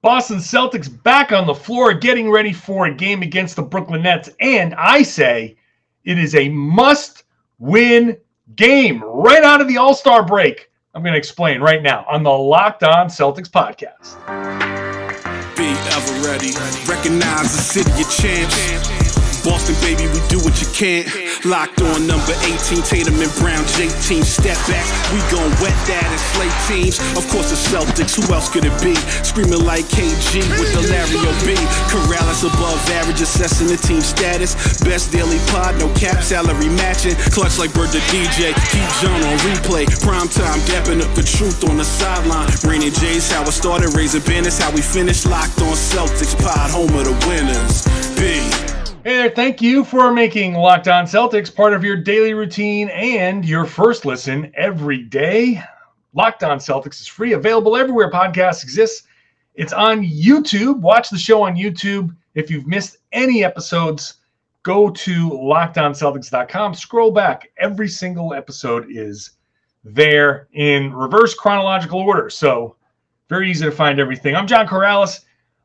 Boston Celtics back on the floor, getting ready for a game against the Brooklyn Nets. And I say it is a must-win game right out of the All-Star break. I'm going to explain right now on the Locked On Celtics podcast. Be ever ready. Recognize the city of champs. Boston, baby, we do what you can't. Locked on number 18, Tatum and Brown, J-Team, step back, we gon' wet that and slay teams, of course the Celtics, who else could it be, screaming like KG with the Larry O.B., Corrales above average, assessing the team status, best daily pod, no cap, salary matching, clutch like Bird the DJ, keep John on replay, primetime, dapping up the truth on the sideline, raining J's, how it started, raising banners, how we finished, Locked on Celtics pod, home of the winners, B. Hey there, thank you for making Locked On Celtics part of your daily routine and your first listen every day. Locked On Celtics is free, available everywhere podcasts exist. It's on YouTube. Watch the show on YouTube. If you've missed any episodes, go to LockedOnCeltics.com. Scroll back. Every single episode is there in reverse chronological order, so very easy to find everything. I'm John Corrales.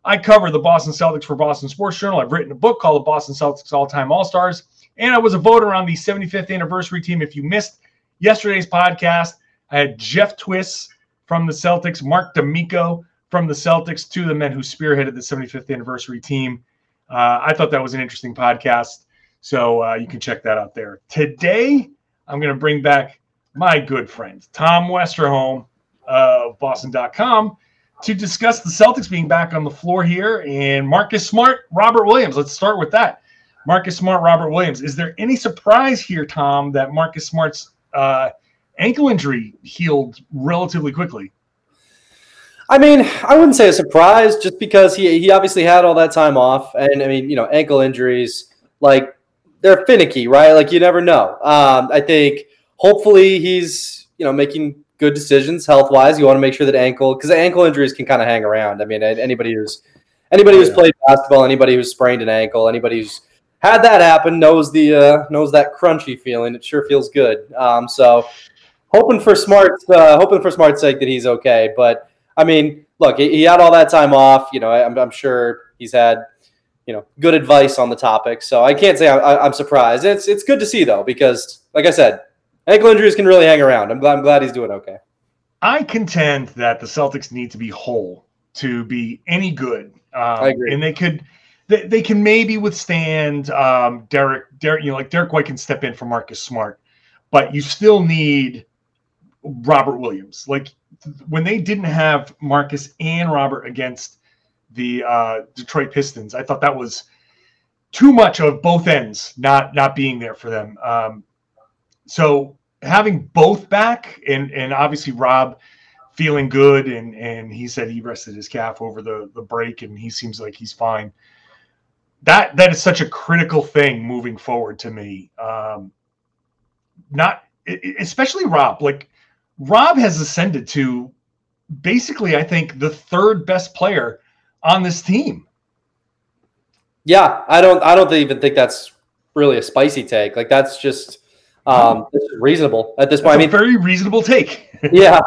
I cover the Boston Celtics for Boston Sports Journal. I've written a book called The Boston Celtics All-Time All-Stars, and I was a voter on the 75th anniversary team. If you missed yesterday's podcast, I had Jeff Twiss from the Celtics, Mark D'Amico from the Celtics, two of the men who spearheaded the 75th anniversary team. I thought that was an interesting podcast, so you can check that out there. Today, I'm going to bring back my good friend, Tom Westerholm of Boston.com, to discuss the Celtics being back on the floor here, and Marcus Smart, Robert Williams. Let's start with that. Marcus Smart, Robert Williams. Is there any surprise here, Tom, that Marcus Smart's ankle injury healed relatively quickly? I mean, I wouldn't say a surprise, just because he obviously had all that time off. And, I mean, you know, ankle injuries, like, they're finicky, right? Like, you never know. I think hopefully he's, you know, making – good decisions health-wise. You want to make sure that ankle injuries can kind of hang around. I mean, anybody who's played basketball, anybody who's sprained an ankle, anybody who's had that happen knows knows that crunchy feeling. It sure feels good. So hoping for Smart's sake that he's okay. But I mean, look, he had all that time off. You know, I'm sure he's had, you know, good advice on the topic. So I can't say I'm surprised. It's good to see though, because like I said, ankle injuries can really hang around. I'm glad he's doing okay. I contend that the Celtics need to be whole to be any good. I agree. And they can maybe withstand Derek. You know, like Derek White can step in for Marcus Smart, but you still need Robert Williams. Like when they didn't have Marcus and Robert against the Detroit Pistons, I thought that was too much of both ends not being there for them. So having both back and obviously Rob feeling good, and he said he rested his calf over the break and he seems like he's fine. That is such a critical thing moving forward to me. Not especially Rob. Like Rob has ascended to basically, I think, the third best player on this team. Yeah, I don't even think that's really a spicy take. Like that's just this is reasonable at this point. I mean, very reasonable take. Yeah.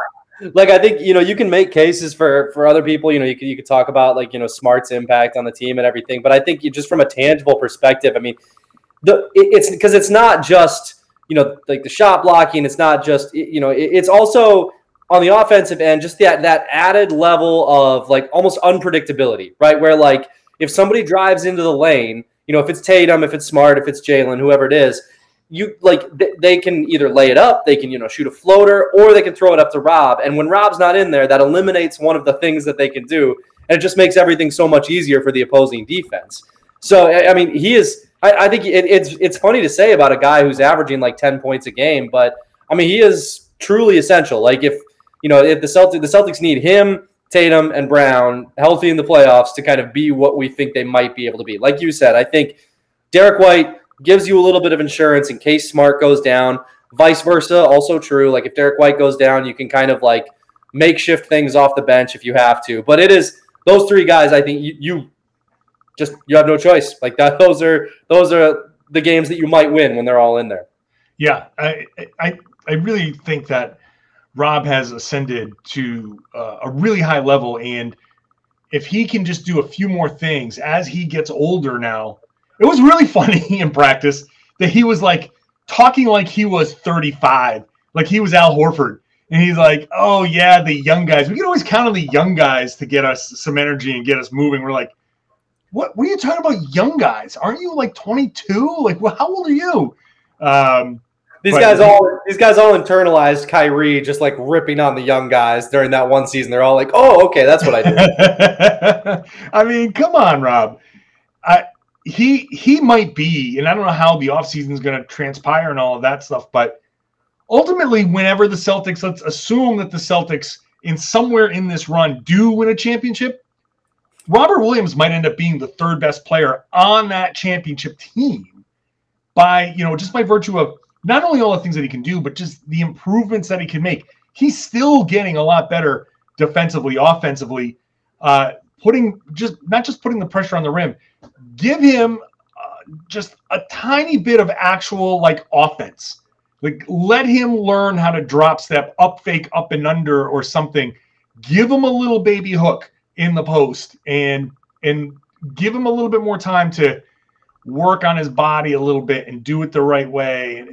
Like, I think, you know, you can make cases for other people, you know, you could talk about like, you know, Smart's impact on the team and everything, but I think you just from a tangible perspective, I mean, it's because it's not just, you know, like the shot blocking. It's not just, you know, it's also on the offensive end, just that added level of like almost unpredictability, right? Where like, if somebody drives into the lane, you know, if it's Tatum, if it's Smart, if it's Jaylen, whoever it is, you like they can either lay it up, they can, you know, shoot a floater, or they can throw it up to Rob. And when Rob's not in there, that eliminates one of the things that they can do, and it just makes everything so much easier for the opposing defense. So I mean, he is. I think it's funny to say about a guy who's averaging like 10 points a game, but I mean, he is truly essential. Like if you know, if the Celtics need him, Tatum, and Brown healthy in the playoffs to kind of be what we think they might be able to be. Like you said, I think Derek White gives you a little bit of insurance in case Smart goes down, vice versa, also true. Like if Derek White goes down, you can kind of like makeshift things off the bench if you have to. But it is those three guys. I think you have no choice. Like that, those are the games that you might win when they're all in there. Yeah, I really think that Rob has ascended to a really high level, and if he can just do a few more things as he gets older now. It was really funny in practice that he was like talking like he was 35, like he was Al Horford. And he's like, oh, yeah, the young guys. We can always count on the young guys to get us some energy and get us moving. We're like, what are you talking about, young guys? Aren't you like 22? Like, well, how old are you? These guys all internalized Kyrie just like ripping on the young guys during that one season. They're all like, oh, okay, that's what I did. I mean, come on, Rob. He might be, and I don't know how the offseason is going to transpire and all of that stuff, but ultimately, whenever the Celtics, let's assume that the Celtics in somewhere in this run do win a championship, Robert Williams might end up being the third best player on that championship team by, you know, just by virtue of not only all the things that he can do, but just the improvements that he can make. He's still getting a lot better defensively, offensively, not just putting the pressure on the rim. Give him just a tiny bit of actual like offense. Like let him learn how to drop step, up fake, up and under or something. Give him a little baby hook in the post and give him a little bit more time to work on his body a little bit and do it the right way.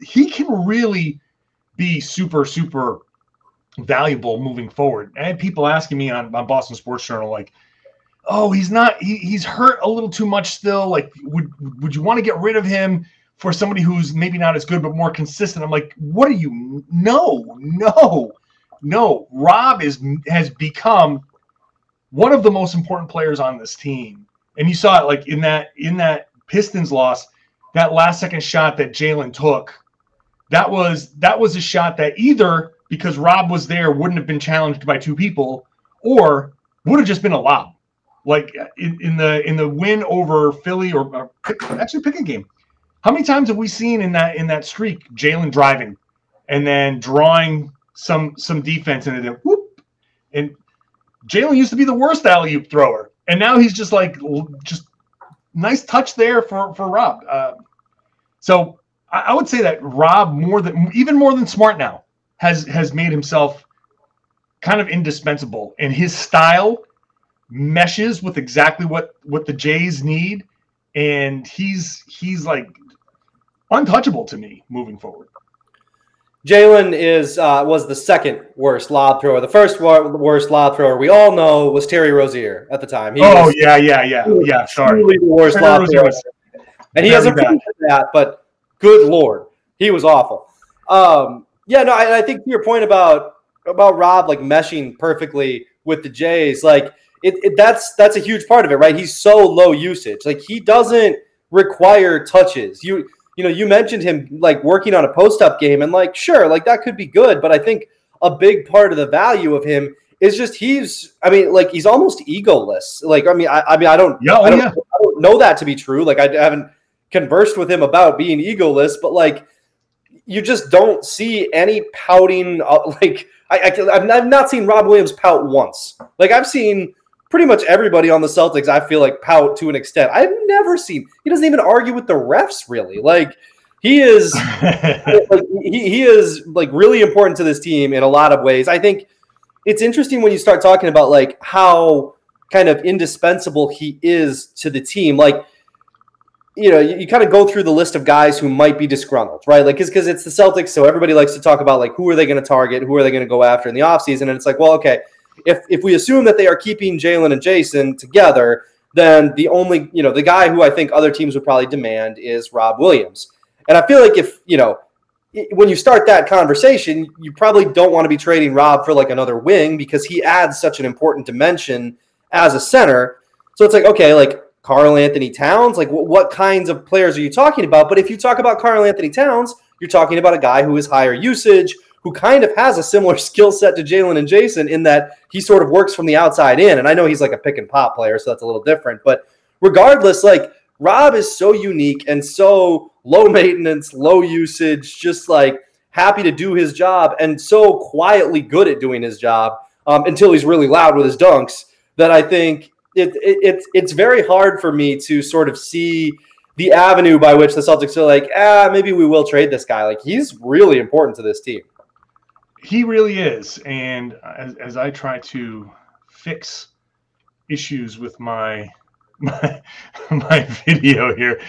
He can really be super, super valuable moving forward. I had people asking me on Boston Sports Journal, like, oh, he's hurt a little too much still. Like, would you want to get rid of him for somebody who's maybe not as good but more consistent? I'm like, what are you? No. Rob has become one of the most important players on this team. And you saw it like in that Pistons loss, that last second shot that Jaylen took, that was a shot that either because Rob was there wouldn't have been challenged by two people or would have just been a lob. Like in the win over Philly or actually pick a game. How many times have we seen in that streak Jaylen driving and then drawing some defense and then whoop, and Jaylen used to be the worst alley-oop thrower and now he's just like just nice touch there for Rob. So I would say that Rob more than Smart now has made himself kind of indispensable, and his style meshes with exactly what the Jays need, and he's like untouchable to me moving forward. Jaylen was the second worst lob thrower. The first worst lob thrower we all know was Terry Rozier at the time. Truly the worst lob thrower, and he has improved that. But good Lord, he was awful. I think to your point about Rob like meshing perfectly with the Jays, like that's a huge part of it, right? He's so low usage, like he doesn't require touches. You mentioned him like working on a post-up game, and like, sure, like that could be good, but I think a big part of the value of him is just he's almost egoless. Like, I don't know that to be true. Like, I haven't conversed with him about being egoless, but like, you just don't see any pouting. I've not seen Rob Williams pout once. Like, I've seen pretty much everybody on the Celtics, I feel like, pout to an extent. I've never seen – he doesn't even argue with the refs, really. Like, he is like really important to this team in a lot of ways. I think it's interesting when you start talking about, like, how kind of indispensable he is to the team. Like, you know, you kind of go through the list of guys who might be disgruntled, right? Like, because it's the Celtics, so everybody likes to talk about, like, who are they going to target, who are they going to go after in the offseason, and it's like, well, okay – If we assume that they are keeping Jaylen and Jason together, then the only, you know, the guy who I think other teams would probably demand is Rob Williams. And I feel like if, you know, when you start that conversation, you probably don't want to be trading Rob for like another wing because he adds such an important dimension as a center. So it's like, okay, like Karl-Anthony Towns, like what kinds of players are you talking about? But if you talk about Karl-Anthony Towns, you're talking about a guy who is higher usage, who kind of has a similar skill set to Jaylen and Jason in that he sort of works from the outside in. And I know he's like a pick and pop player, so that's a little different. But regardless, like Rob is so unique and so low maintenance, low usage, just like happy to do his job and so quietly good at doing his job until he's really loud with his dunks that I think it's very hard for me to sort of see the avenue by which the Celtics are like, maybe we will trade this guy. Like he's really important to this team. He really is, and as I try to fix issues with my video here.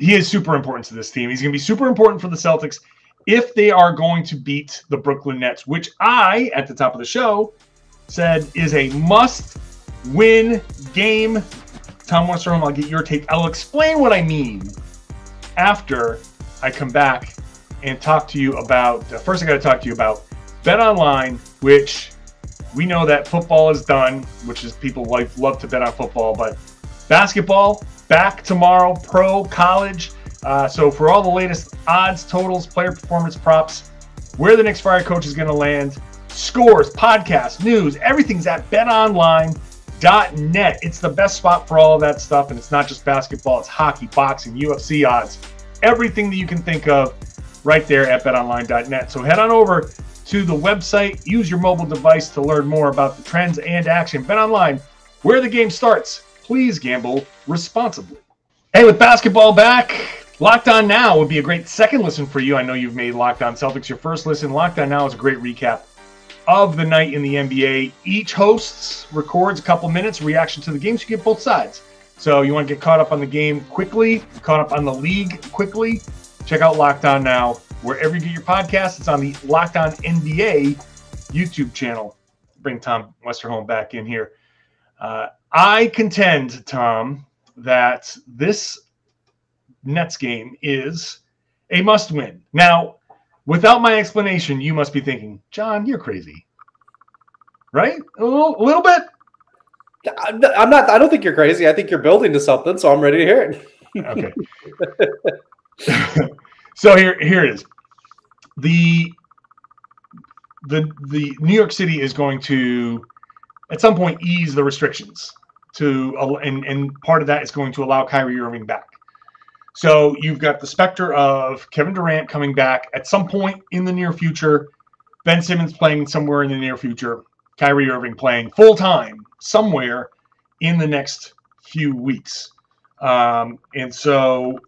He is super important to this team. He's going to be super important for the Celtics if they are going to beat the Brooklyn Nets, which I, at the top of the show, said is a must-win game. Tom Westerholm, I'll get your take. I'll explain what I mean after I come back and talk to you about, first I got to talk to you about BetOnline, which we know that football is done, which is people love to bet on football, but basketball, back tomorrow, pro, college. So for all the latest odds, totals, player performance props, where the next fire coach is going to land, scores, podcasts, news, everything's at betonline.net. It's the best spot for all of that stuff, and it's not just basketball. It's hockey, boxing, UFC odds, everything that you can think of right there at betonline.net. So head on over to the website. Use your mobile device to learn more about the trends and action. BetOnline, where the game starts. Please gamble responsibly. Hey, with basketball back, Locked On Now would be a great second listen for you. I know you've made Locked On Celtics your first listen. Locked On Now is a great recap of the night in the NBA. Each host records a couple minutes reaction to the game, so you get both sides. So you want to get caught up on the game quickly, caught up on the league quickly, check out Locked On Now. Wherever you get your podcast, it's on the Locked On NBA YouTube channel. Bring Tom Westerholm back in here. I contend, Tom, that this Nets game is a must-win. Now, without my explanation, you must be thinking, John, you're crazy, right? A little bit. I'm not. I don't think you're crazy. I think you're building to something, so I'm ready to hear it. Okay. So here it is. The New York City is going to, at some point, ease the restrictions to, and part of that is going to allow Kyrie Irving back. So you've got the specter of Kevin Durant coming back at some point in the near future, Ben Simmons playing somewhere in the near future, Kyrie Irving playing full time somewhere in the next few weeks. And so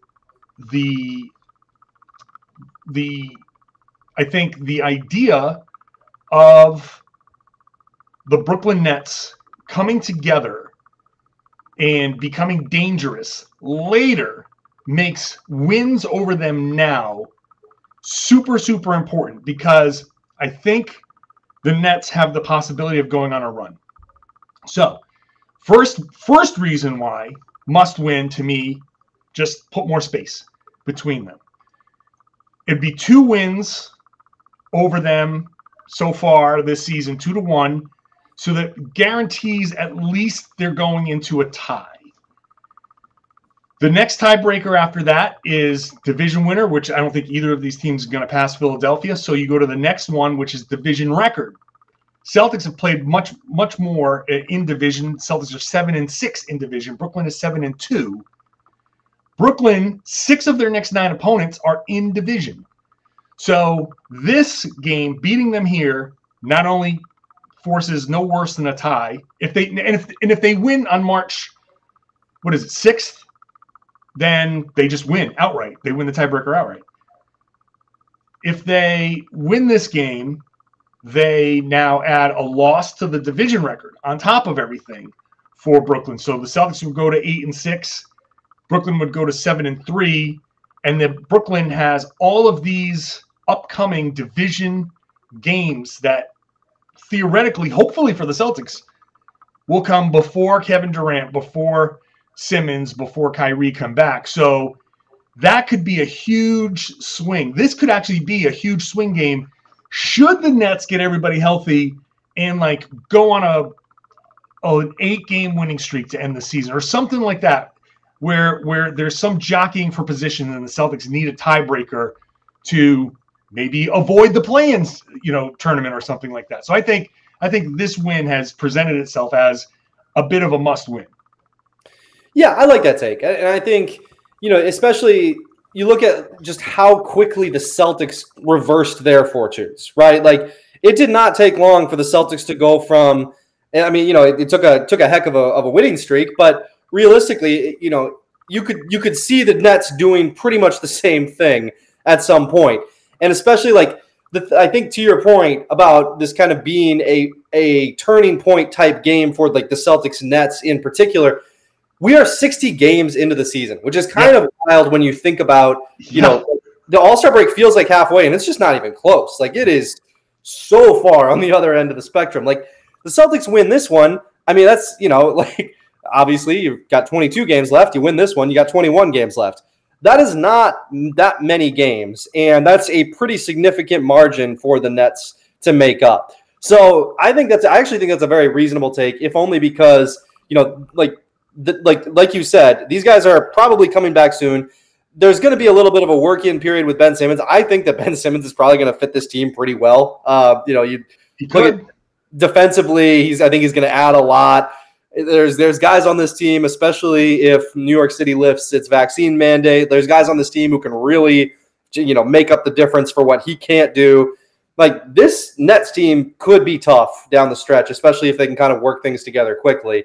I think the idea of the Brooklyn Nets coming together and becoming dangerous later makes wins over them now super, super important, because I think the Nets have the possibility of going on a run. So first reason why must win to me, just put more space between them. It'd be 2 wins over them so far this season, 2-1. So that guarantees at least they're going into a tie. The next tiebreaker after that is division winner, which I don't think either of these teams is going to pass Philadelphia. So you go to the next one, which is division record. Celtics have played much, much more in division. Celtics are 7-6 in division. Brooklyn is 7-2. Brooklyn, 6 of their next 9 opponents are in division. So this game, beating them here, not only forces no worse than a tie. If they win on March, 6th, then they just win outright. They win the tiebreaker outright. If they win this game, they now add a loss to the division record on top of everything for Brooklyn. So the Celtics would go to 8-6. Brooklyn would go to 7-3, and then Brooklyn has all of these upcoming division games that theoretically, hopefully for the Celtics, will come before Kevin Durant, before Simmons, before Kyrie come back. So that could be a huge swing. This could actually be a huge swing game should the Nets get everybody healthy and like go on an 8-game winning streak to end the season or something like that, where there's some jockeying for position and the Celtics need a tiebreaker to maybe avoid the play-ins, tournament or something like that. So I think this win has presented itself as a bit of a must-win. Yeah, I like that take. And I think, especially you look at just how quickly the Celtics reversed their fortunes, right? Like it did not take long for the Celtics to go from, it took a heck of a winning streak, but realistically, you could see the Nets doing pretty much the same thing at some point. And especially like I think to your point about this kind of being a turning point type game for like the Celtics Nets in particular, we are 60 games into the season, which is kind of wild when you think about, you know, the All-Star break feels like halfway and it's just not even close. Like it is so far on the other end of the spectrum. Like the Celtics win this one. I mean, that's, you know, like obviously you've got 22 games left. You win this one, you got 21 games left. That is not that many games, and that's a pretty significant margin for the Nets to make up. So I actually think that's a very reasonable take, if only because, you know, like you said, these guys are probably coming back soon. There's going to be a little bit of a work-in period with Ben Simmons. I think that Ben Simmons is probably going to fit this team pretty well. You know, you look at defensively, I think he's going to add a lot. There's guys on this team, especially if New York City lifts its vaccine mandate. There's guys on this team who can really, you know, make up the difference for what he can't do. Like this Nets team could be tough down the stretch, especially if they can kind of work things together quickly.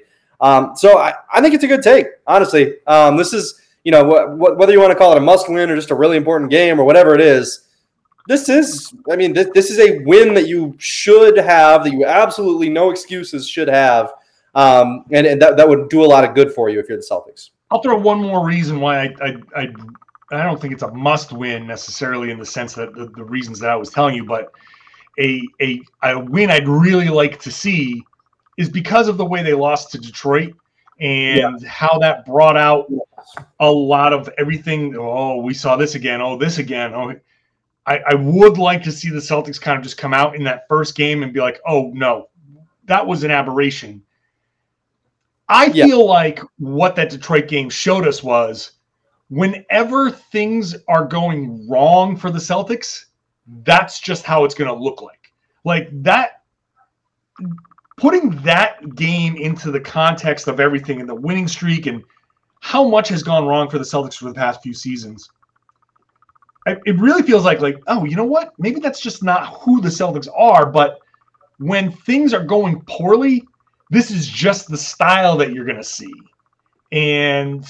So I think it's a good take, honestly. This is, you know, whether you want to call it a must win or just a really important game or whatever it is, this is a win that you should have, that you absolutely no excuses should have. And that would do a lot of good for you if you're the Celtics. I'll throw one more reason why I don't think it's a must win necessarily in the sense that the reasons that I was telling you, but a win I'd really like to see is because of the way they lost to Detroit and how that brought out a lot of everything. Oh, we saw this again. Oh, this again. Oh, I would like to see the Celtics kind of just come out in that first game and be like, oh no, that was an aberration. I feel like what that Detroit game showed us was whenever things are going wrong for the Celtics, that's just how it's going to look like. Like that, putting that game into the context of everything and the winning streak and how much has gone wrong for the Celtics for the past few seasons, it really feels like, oh, you know what? Maybe that's just not who the Celtics are, but when things are going poorly, this is just the style that you're going to see. And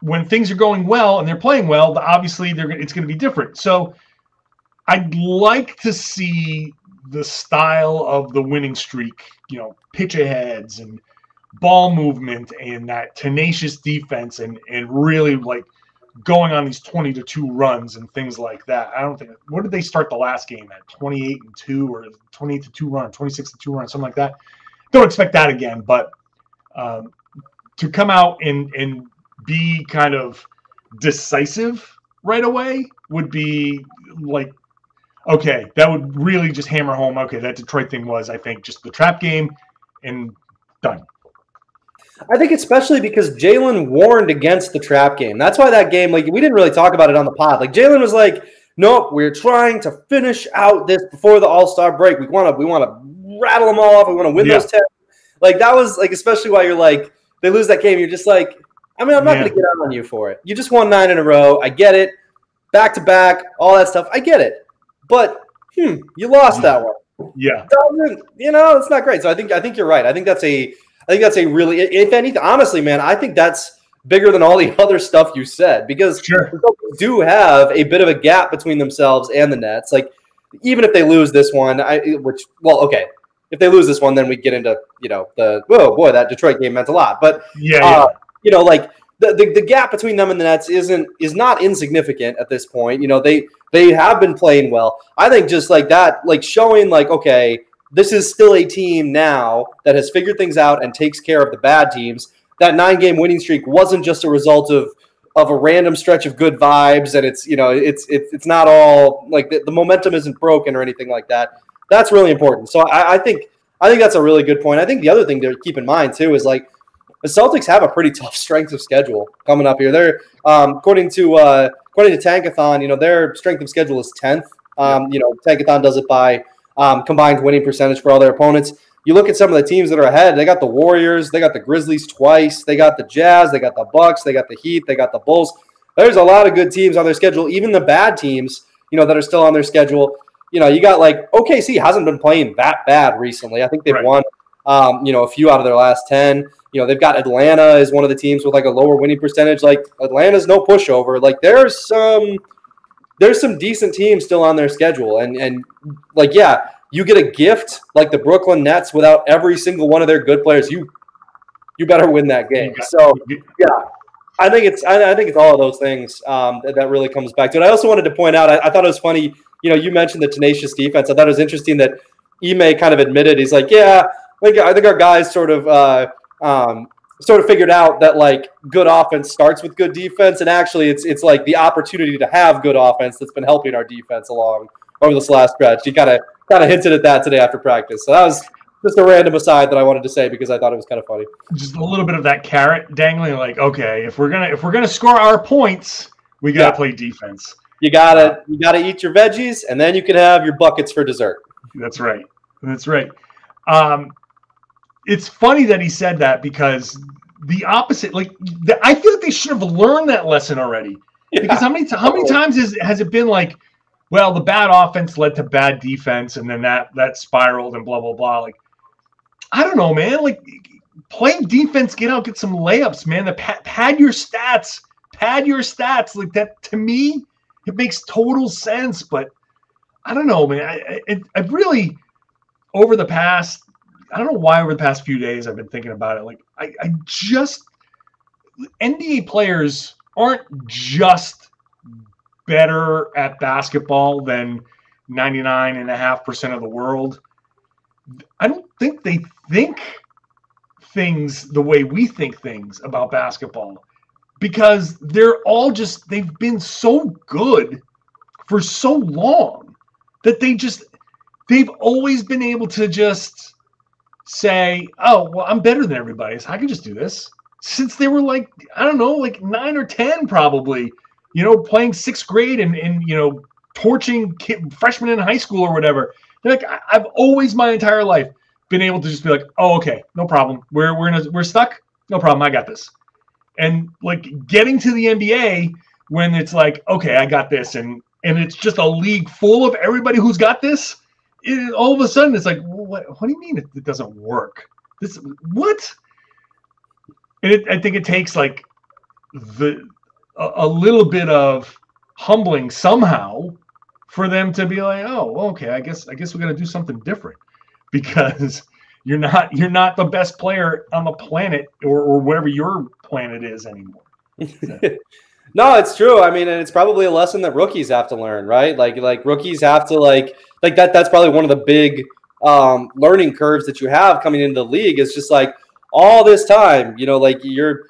when things are going well and they're playing well, obviously it's going to be different. So I'd like to see the style of the winning streak, you know, pitch aheads and ball movement and that tenacious defense and really like going on these 20-2 runs and things like that. I don't think – what did they start the last game at, 28-2 or 28-2 run, 26-2 run, something like that? Don't expect that again, but to come out and be kind of decisive right away would be like, okay, that would really just hammer home, okay, that Detroit thing was, I think, just the trap game and done. I think especially because Jaylen warned against the trap game. That's why that game, like, we didn't really talk about it on the pod. Like, Jaylen was like, nope, we're trying to finish out this before the All-Star break. We want to rattle them all off. We want to win those 10. Like that was like, especially while you're like, they lose that game. You're just like, I mean, I'm not going to get out on you for it. You just won 9 in a row. I get it. Back to back, all that stuff. I get it. But you lost that one. Yeah. You know, it's not great. So I think you're right. I think that's a really, if anything, honestly, man, I think that's bigger than all the other stuff you said, because they do have a bit of a gap between themselves and the Nets. Like even if they lose this one, if they lose this one, then we get into, you know, that Detroit game meant a lot. But, you know, like the gap between them and the Nets is not insignificant at this point. You know, they have been playing well. I think just like that, like showing like, okay, this is still a team now that has figured things out and takes care of the bad teams. That 9-game winning streak wasn't just a result of a random stretch of good vibes. And it's, you know, it's not all like the momentum isn't broken or anything like that. That's really important. So I think that's a really good point. I think the other thing to keep in mind too is like the Celtics have a pretty tough strength of schedule coming up here. They're according to Tankathon, you know, their strength of schedule is 10th. You know, Tankathon does it by combined winning percentage for all their opponents. You look at some of the teams that are ahead. They got the Warriors, they got the Grizzlies twice, they got the Jazz, they got the Bucks, they got the Heat, they got the Bulls. There's a lot of good teams on their schedule. Even the bad teams, you know, that are still on their schedule. You know, you got like OKC hasn't been playing that bad recently. I think they've won, you know, a few out of their last 10. You know, they've got Atlanta is one of the teams with like a lower winning percentage. Like Atlanta's no pushover. Like there's some there's some decent teams still on their schedule. And like, yeah, you get a gift like the Brooklyn Nets without every single one of their good players. You better win that game. So, yeah, I think it's all of those things that really comes back to it. I also wanted to point out, I thought it was funny, you know, you mentioned the tenacious defense. I thought it was interesting that Ime kind of admitted, he's like, yeah, I think our guys sort of figured out that like good offense starts with good defense, and actually it's like the opportunity to have good offense that's been helping our defense along over this last stretch. He kind of hinted at that today after practice. So that was just a random aside that I wanted to say because I thought it was kind of funny. Just a little bit of that carrot dangling, like, okay, if we're gonna score our points, we gotta play defense. You gotta eat your veggies, and then you can have your buckets for dessert. That's right. It's funny that he said that because the opposite, I feel like they should have learned that lesson already. Yeah. Because how many times has it been like, well, the bad offense led to bad defense, and then that spiraled and blah blah blah. Like, I don't know, man. Like, play defense, get out, get some layups, man. The pad your stats. Like that, to me, it makes total sense. But I don't know, man. I've really over the past. I don't know why over the past few days I've been thinking about it. Like I just NBA players aren't just better at basketball than 99.5% of the world. I don't think they think things the way we think things about basketball because they're all just, they've been so good for so long that they've always been able to just say, oh, well, I'm better than everybody, so I can just do this. Since they were like, I don't know, like 9 or 10 probably, you know, playing sixth grade and you know, torching freshmen in high school or whatever. They're like, I've always my entire life been able to just be like, oh, okay, no problem. We're stuck. No problem. I got this. And like getting to the NBA when it's like, okay, I got this. And it's just a league full of everybody who's got this. It, all of a sudden, it's like, what do you mean it doesn't work? This what? And I think it takes like a little bit of humbling somehow for them to be like, oh, okay, I guess we got to do something different because you're not the best player on the planet or whatever your planet is anymore. So. No, it's true. I mean, and it's probably a lesson that rookies have to learn, right? Like rookies have to like that. That's probably one of the big learning curves that you have coming into the league. Is just like all this time, you know, like you're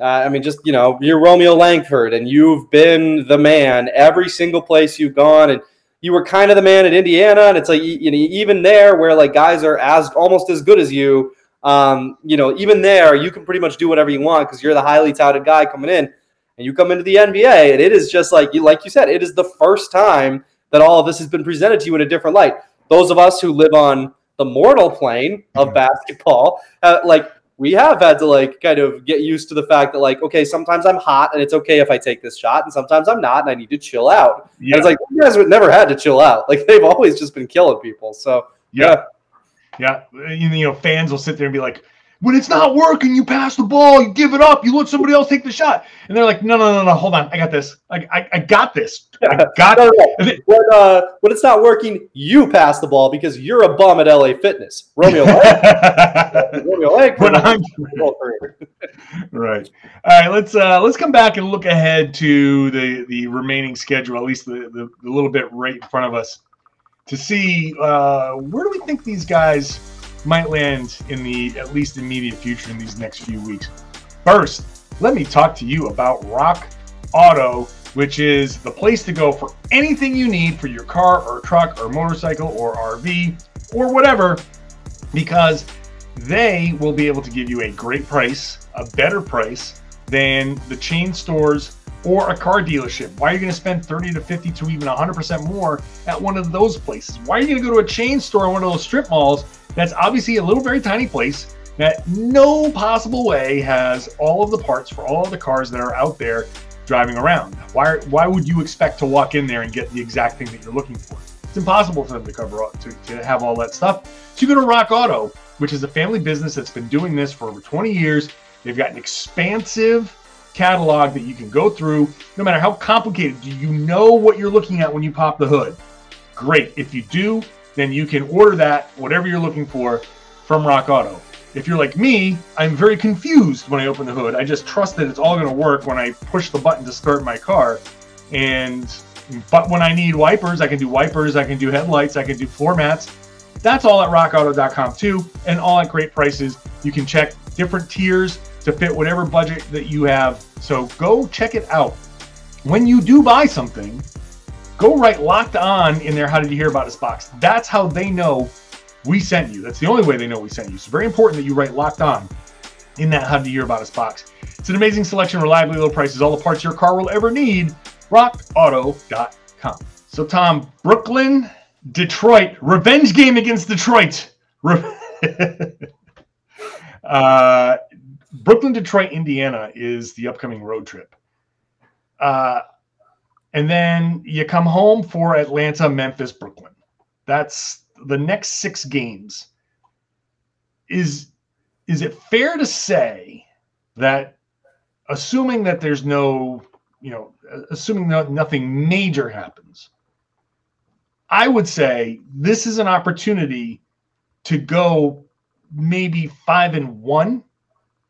Romeo Langford and you've been the man every single place you've gone, and you were kind of the man at Indiana. And it's like, you know, even there where like guys are almost as good as you, you know, even there you can pretty much do whatever you want because you're the highly touted guy coming in. And you come into the NBA, and it is just like you said, it is the first time that all of this has been presented to you in a different light. Those of us who live on the mortal plane of basketball, like we have had to like kind of get used to the fact that like, okay, sometimes I'm hot, and it's okay if I take this shot, and sometimes I'm not, and I need to chill out. Yeah. And it's like you guys would never had to chill out; like they've always just been killing people. So yeah. You know, fans will sit there and be like, when it's not working, you pass the ball, you give it up, you let somebody else take the shot. And they're like, no, hold on. I got this. I got this. When it's not working, you pass the ball because you're a bum at LA Fitness. Romeo Langford. Right. All right, let's come back and look ahead to the remaining schedule, at least the little bit right in front of us, to see where do we think these guys – might land in the at least immediate future in these next few weeks. First, let me talk to you about Rock Auto, which is the place to go for anything you need for your car or truck or motorcycle or RV or whatever, because they will be able to give you a great price, a better price than the chain stores or a car dealership. Why are you going to spend 30 to 50 to even 100% more at one of those places? Why are you going to go to a chain store or one of those strip malls that's obviously a little very tiny place that no possible way has all of the parts for all of the cars that are out there driving around? Why would you expect to walk in there and get the exact thing that you're looking for? It's impossible for them to cover up, to have all that stuff. So you go to Rock Auto, which is a family business that's been doing this for over 20 years. They've got an expansive catalog that you can go through. No matter how complicated, do you know what you're looking at when you pop the hood? Great. If you do, then you can order that, whatever you're looking for, from Rock Auto. If you're like me, I'm very confused when I open the hood. I just trust that it's all going to work when I push the button to start my car. But when I need wipers, I can do wipers, I can do headlights, I can do floor mats. That's all at rockauto.com too, and all at great prices. You can check different tiers to fit whatever budget that you have. So go check it out. When you do buy something, go write Locked On in there. How did you hear about this box? That's how they know we sent you. That's the only way they know we sent you. So very important that you write Locked On in that How Did You Hear About Us box. It's an amazing selection, reliably low prices, all the parts your car will ever need. RockAuto.com. So Tom, Brooklyn, Detroit, revenge game against Detroit. Brooklyn, Detroit, Indiana is the upcoming road trip. And then you come home for Atlanta, Memphis, Brooklyn. That's the next six games. Is it fair to say that, assuming that there's no, assuming that nothing major happens, I would say this is an opportunity to go maybe 5-1,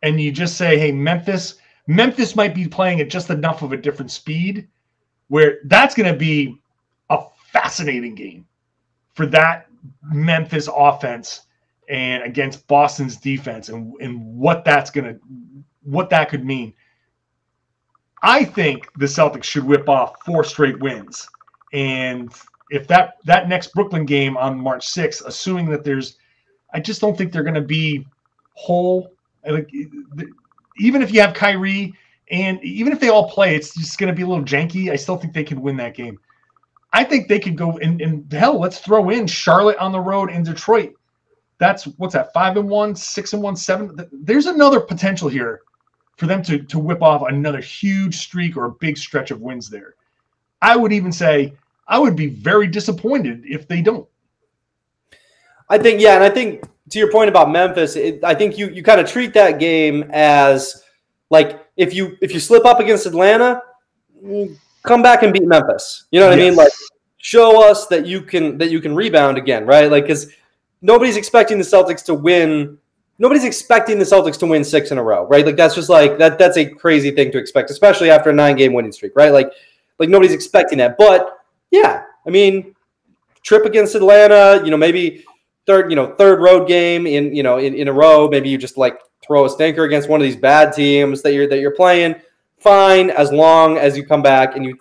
and you just say, hey, Memphis might be playing at just enough of a different speed where that's going to be a fascinating game for that Memphis offense and against Boston's defense, and what that could mean. I think the Celtics should whip off 4 straight wins. And if that next Brooklyn game on March 6th, assuming that there's, I just don't think they're going to be whole. Like, even if you have Kyrie and even if they all play, it's just going to be a little janky. I still think they can win that game. I think they could go, and hell, let's throw in Charlotte on the road and Detroit. That's, what's that, 5-1, 6-1, 7? There's another potential here for them to whip off another huge streak or a big stretch of wins there. I would even say I would be very disappointed if they don't. I think, yeah, and I think to your point about Memphis, I think you kind of treat that game as, like, if you slip up against Atlanta, come back and beat Memphis. You know what I mean? Like, show us that you can rebound again, right? Like, because nobody's expecting the Celtics to win. Nobody's expecting the Celtics to win 6 in a row, right? Like, that's just like that. That's a crazy thing to expect, especially after a 9-game winning streak, right? Like nobody's expecting that. But yeah, I mean, trip against Atlanta, maybe third road game in a row. Maybe you just like throw a stinker against one of these bad teams that you're playing. Fine, as long as you come back and you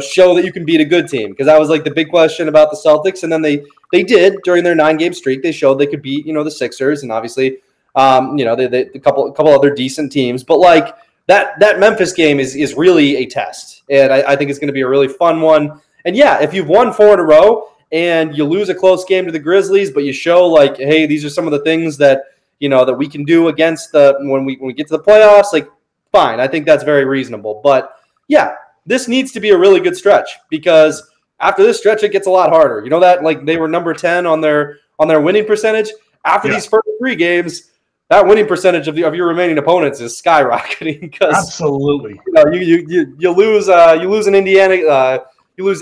show that you can beat a good team, because that was like the big question about the Celtics, and then they did during their 9-game streak. They showed they could beat the Sixers, and obviously they a couple other decent teams. But like that Memphis game is really a test, and I think it's going to be a really fun one. And yeah, if you've won 4 in a row and you lose a close game to the Grizzlies, but you show like, hey, these are some of the things that that we can do against when we get to the playoffs, like. Fine, I think that's very reasonable. But, yeah, this needs to be a really good stretch, because after this stretch, it gets a lot harder. You know that? Like, they were number 10 on their winning percentage. After these first 3 games, that winning percentage of your remaining opponents is skyrocketing. Because, absolutely. You lose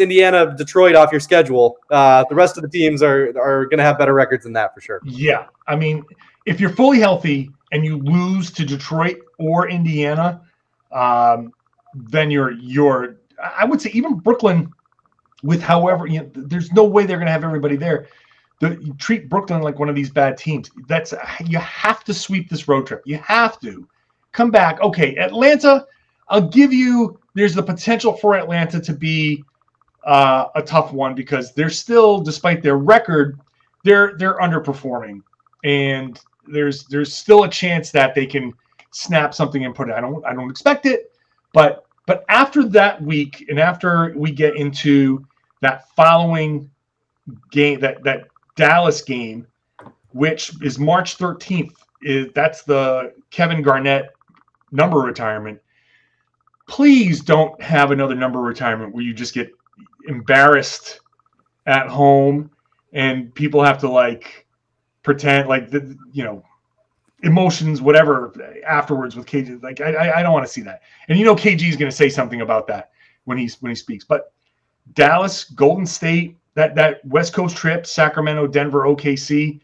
Indiana, Detroit off your schedule. The rest of the teams are going to have better records than that for sure. Yeah, I mean, if you're fully healthy and you lose to Detroit or Indiana, then you're I would say even Brooklyn, with however there's no way they're going to have everybody there. You treat Brooklyn like one of these bad teams. That's, you have to sweep this road trip. You have to come back. Okay, Atlanta, I'll give you. There's the potential for Atlanta to be a tough one, because they're still, despite their record, they're underperforming, and there's still a chance that they can snap something and put it. I don't expect it, but after that week, and after we get into that following game, that Dallas game, which is March 13th, that's the Kevin Garnett number retirement. Please don't have another number retirement where you just get embarrassed at home and people have to like pretend like emotions, whatever, afterwards with KG. Like, I don't want to see that. And you know KG is going to say something about that when he speaks. But Dallas, Golden State, that West Coast trip, Sacramento, Denver, OKC,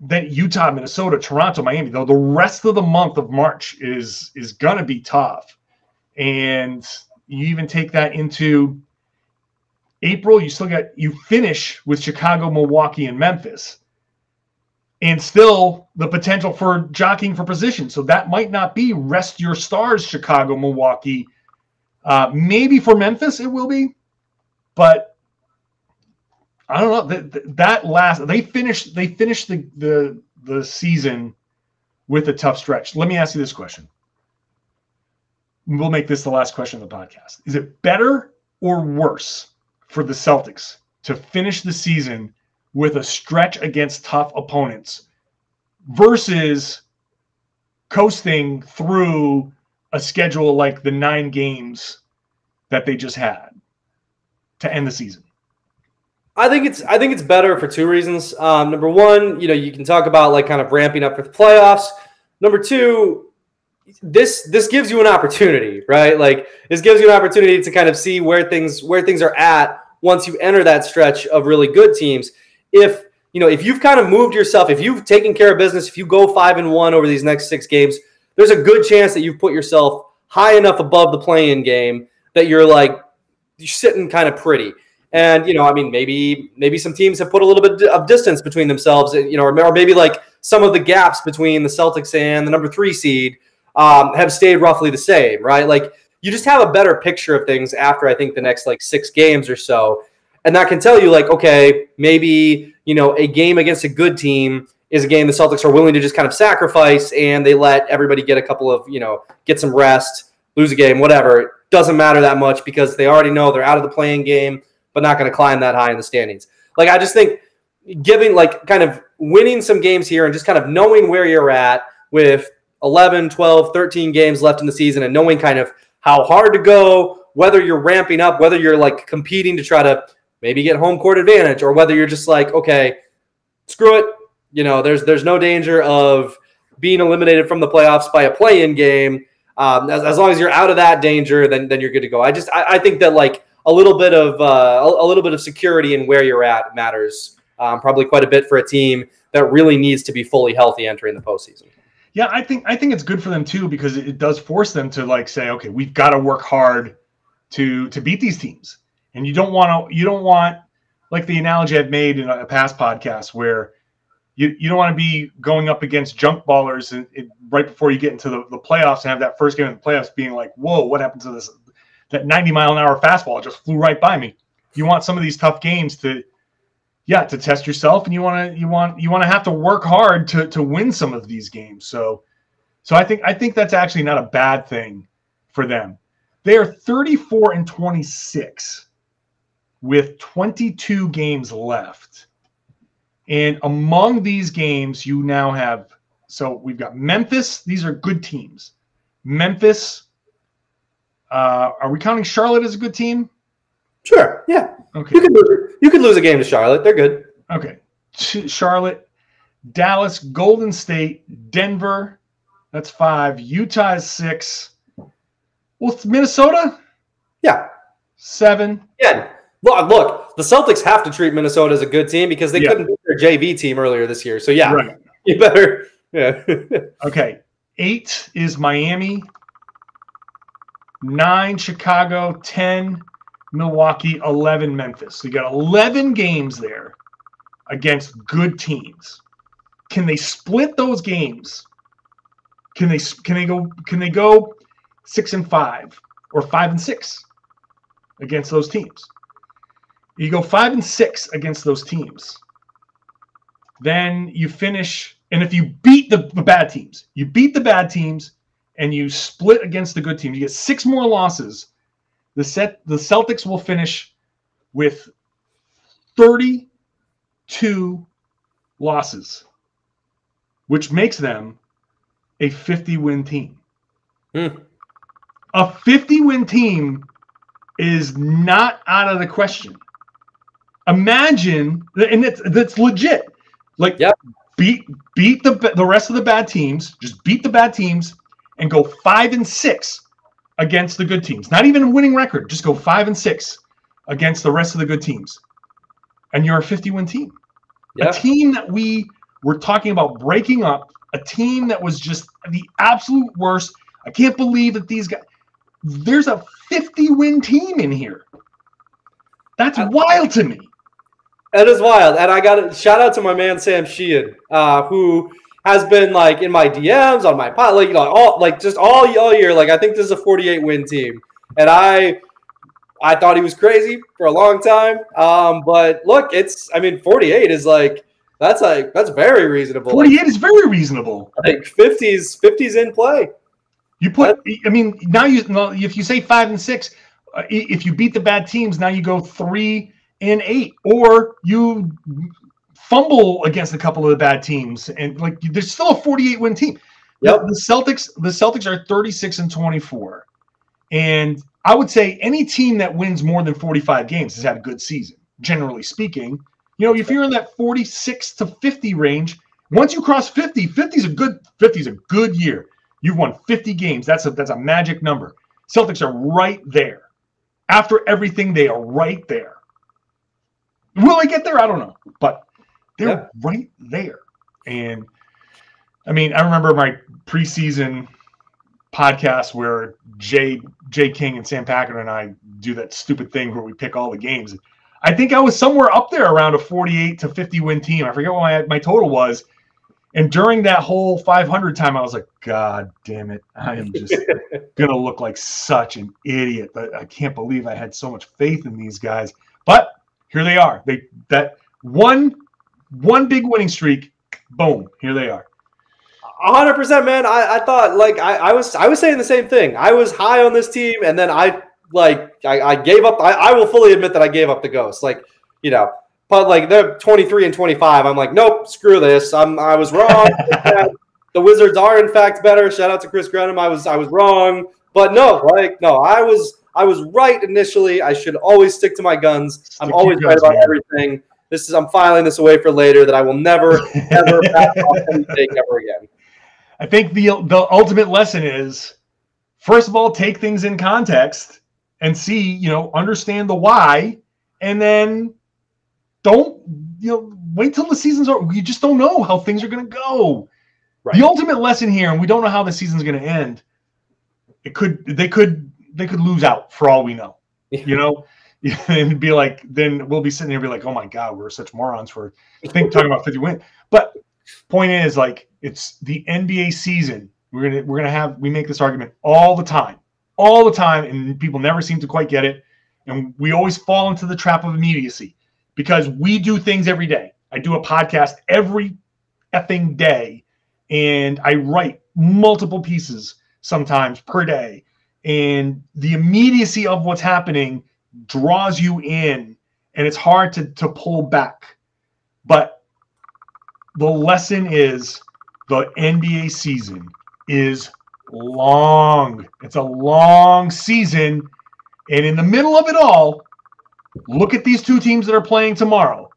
then Utah, Minnesota, Toronto, Miami. Though the rest of the month of March is going to be tough. And you even take that into April, you finish with Chicago, Milwaukee, and Memphis. And still the potential for jockeying for position. So that might not be rest your stars, Chicago, Milwaukee. Maybe for Memphis it will be. But I don't know. That last, they finished the season with a tough stretch. Let me ask you this question. We'll make this the last question of the podcast. Is it better or worse for the Celtics to finish the season with a stretch against tough opponents versus coasting through a schedule like the 9 games that they just had to end the season? I think it's better for two reasons. Number one, you can talk about like kind of ramping up for the playoffs. Number two, this gives you an opportunity, right? Like this gives you an opportunity to kind of see where things are at once you enter that stretch of really good teams. If you've kind of moved yourself, if you've taken care of business, if you go 5-1 over these next 6 games, there's a good chance that you've put yourself high enough above the play-in game that you're sitting kind of pretty. And, maybe some teams have put a little bit of distance between themselves, or maybe like some of the gaps between the Celtics and the number 3 seed have stayed roughly the same, right? Like you just have a better picture of things after, I think, the next like 6 games or so. And that can tell you, like, okay, maybe, a game against a good team is a game the Celtics are willing to just kind of sacrifice, and they let everybody get a couple of, get some rest, lose a game, whatever. It doesn't matter that much because they already know they're out of the playing game, but not going to climb that high in the standings. Like, I just think giving, like, kind of winning some games here and just kind of knowing where you're at with 11, 12, 13 games left in the season and knowing kind of how hard to go, whether you're ramping up, whether you're, like, competing to try to maybe get home court advantage, or whether you're just like, okay, screw it. There's no danger of being eliminated from the playoffs by a play-in game. As long as you're out of that danger, then you're good to go. I think that like a little bit of security in where you're at matters probably quite a bit for a team that really needs to be fully healthy entering the postseason. Yeah, I think it's good for them too, because it does force them to like say, okay, we've got to work hard to beat these teams. And you don't want like the analogy I've made in a past podcast where you don't want to be going up against junk ballers and right before you get into the playoffs and have that first game of the playoffs being like, whoa, what happened to this? That 90-mile-an-hour fastball just flew right by me. You want some of these tough games to test yourself, and you want to have to work hard to win some of these games. So I think that's actually not a bad thing for them. They are 34-26. With 22 games left. And among these games, you now have, so we've got Memphis. These are good teams. Memphis, are we counting Charlotte as a good team? Sure, yeah. Okay. You could lose a game to Charlotte. They're good. Okay. Charlotte, Dallas, Golden State, Denver. That's 5. Utah is 6. Well, Minnesota? Yeah. 7. Yeah. Look, the Celtics have to treat Minnesota as a good team because they couldn't beat their JV team earlier this year. So, yeah, right. You better. Yeah. Okay. 8 is Miami. 9, Chicago. 10, Milwaukee. 11, Memphis. So you got 11 games there against good teams. Can they split those games? Can they go 6-5 or 5-6 against those teams? You go 5-6 against those teams. Then you finish, and if you beat the bad teams, and you split against the good teams, you get 6 more losses. The Celtics will finish with 32 losses, which makes them a 50-win team. Mm. A 50-win team is not out of the question. Imagine, and that's legit. Like, yep. Beat the rest of the bad teams. Just beat the bad teams and go 5-6 against the good teams. Not even a winning record. Just go 5-6 against the rest of the good teams. And you're a 50-win team. Yeah. A team that we were talking about breaking up. A team that was just the absolute worst. I can't believe that these guys. There's a 50-win team in here. That's wild to me. That is wild. And I got a shout out to my man, Sam Sheehan, who has been like in my DMs, on my pod, like, you know, all year. Like, I think this is a 48-win team. And I thought he was crazy for a long time. But look, 48 is like, that's very reasonable. 48 is very reasonable. Like 50's in play. You put, now if you say 5-6, if you beat the bad teams, now you go 3-8, or you fumble against a couple of the bad teams, and like there's still a 48-win team. Yep. The Celtics are 36-24, and I would say any team that wins more than 45 games has had a good season, generally speaking. You know, if you're in that 46 to 50 range, once you cross 50, 50's a good year. You've won 50 games. That's a magic number. Celtics are right there. After everything, they are right there. Will they get there? I don't know. But they're right there. And, I remember my preseason podcast where Jay King and Sam Packer and I do that stupid thing where we pick all the games. I think I was somewhere up there around a 48 to 50-win team. I forget what my total was. And during that whole 500 time, I was like, God damn it. I am just going to look like such an idiot. But I can't believe I had so much faith in these guys. But here they are. That one big winning streak, boom, here they are. 100%, man. I thought, like, I was saying the same thing. I was high on this team, and then I gave up. I will fully admit that I gave up the ghost. Like, you know. But like they're 23-25. I'm like, nope, screw this. I was wrong. The Wizards are in fact better. Shout out to Chris Grenham. I was wrong. But I was right initially. I should always stick to my guns. I'm always right about everything. I'm filing this away for later that I will never ever back off anything ever again. I think the ultimate lesson is, first of all, take things in context and see, understand the why, and then don't, wait till the season's over. You just don't know how things are going to go. Right. The ultimate lesson here, and we don't know how the season's going to end. They could lose out for all we know, and be like, then we'll be sitting there and be like, oh my God, we're such morons for talking about 50 win. But point is, like, it's the NBA season. We make this argument all the time. And people never seem to quite get it. And we always fall into the trap of immediacy. Because we do things every day. I do a podcast every effing day. And I write multiple pieces sometimes per day. And the immediacy of what's happening draws you in. And it's hard to pull back. But the lesson is the NBA season is long. It's a long season. And in the middle of it all, look at these two teams that are playing tomorrow.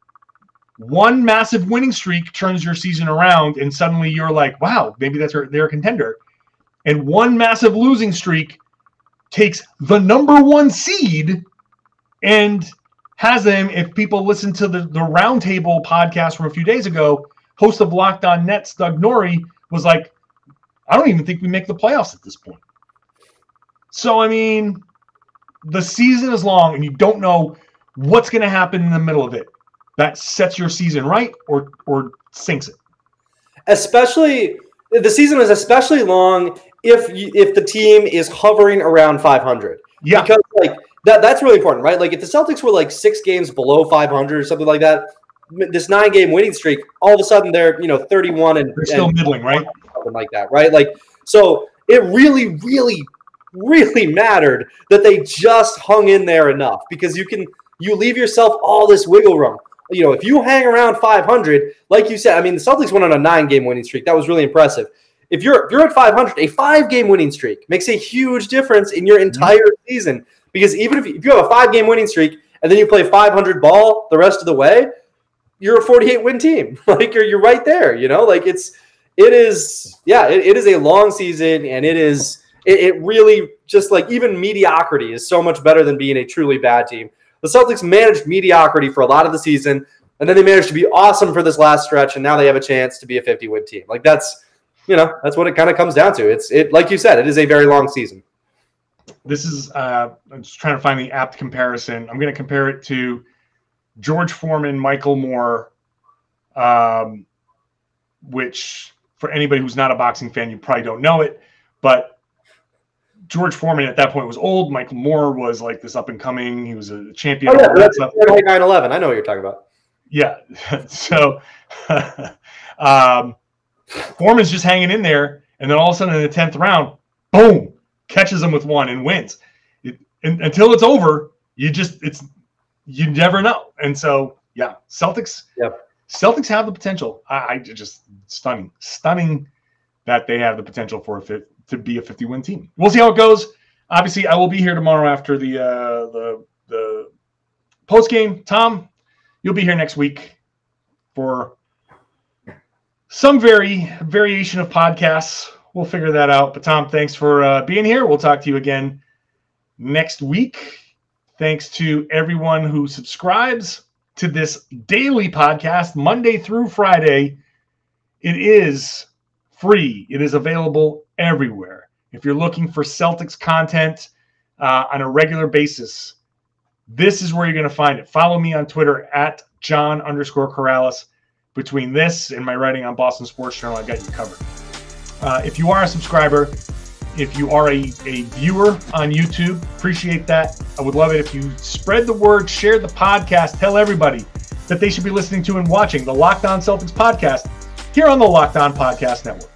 One massive winning streak turns your season around, and suddenly you're like, wow, maybe they're a contender. And one massive losing streak takes the number one seed and has them, if people listen to the roundtable podcast from a few days ago, host of Locked On Nets, Doug Norrie, was like, I don't even think we make the playoffs at this point. So, the season is long, and you don't know what's going to happen in the middle of it. That sets your season right or sinks it. Especially, the season is especially long if the team is hovering around 500. Yeah. Because, that's really important, right? Like, if the Celtics were, 6 games below 500 or something like that, this 9-game winning streak, all of a sudden they're, 31 and... They're still middling, right? Something like that, right? So it really, really... really mattered that they just hung in there enough, because you leave yourself all this wiggle room. If you hang around 500, like you said, the Celtics went on a 9-game winning streak. That was really impressive. If you're at 500, a 5-game winning streak makes a huge difference in your entire season, because even if you have a 5-game winning streak and then you play 500 ball the rest of the way, you're a 48-win team. Like you're right there, you know, like it is a long season, and it really just like even mediocrity is so much better than being a truly bad team. The Celtics managed mediocrity for a lot of the season, and then they managed to be awesome for this last stretch, and now they have a chance to be a 50-win team. Like that's what it kind of comes down to. It's like you said, it is a very long season. This is I'm just trying to find the apt comparison. I'm going to compare it to George Foreman, Michael Moore, which for anybody who's not a boxing fan, you probably don't know it, but George Foreman at that point was old. Michael Moore was like this up and coming. He was a champion. Oh, yeah, that's 9/11. I know what you're talking about. Yeah. So Foreman's just hanging in there, and then all of a sudden in the 10th round, boom, catches him with one and wins. Until it's over, you never know. And so, yeah, Celtics have the potential. I just stunning that they have the potential for to be a 50-win team. We'll see how it goes. Obviously, I will be here tomorrow after the post game. Tom, you'll be here next week for some variation of podcasts. We'll figure that out. But Tom, thanks for being here. We'll talk to you again next week. Thanks to everyone who subscribes to this daily podcast, Monday through Friday. It is free. It is available everywhere. If you're looking for Celtics content on a regular basis, this is where you're going to find it. Follow me on Twitter at John_Corrales. Between this and my writing on Boston Sports Journal, I've got you covered. If you are a subscriber, if you are a viewer on YouTube, appreciate that. I would love it if you spread the word, share the podcast, tell everybody that they should be listening to and watching the Locked On Celtics podcast here on the Locked On Podcast Network.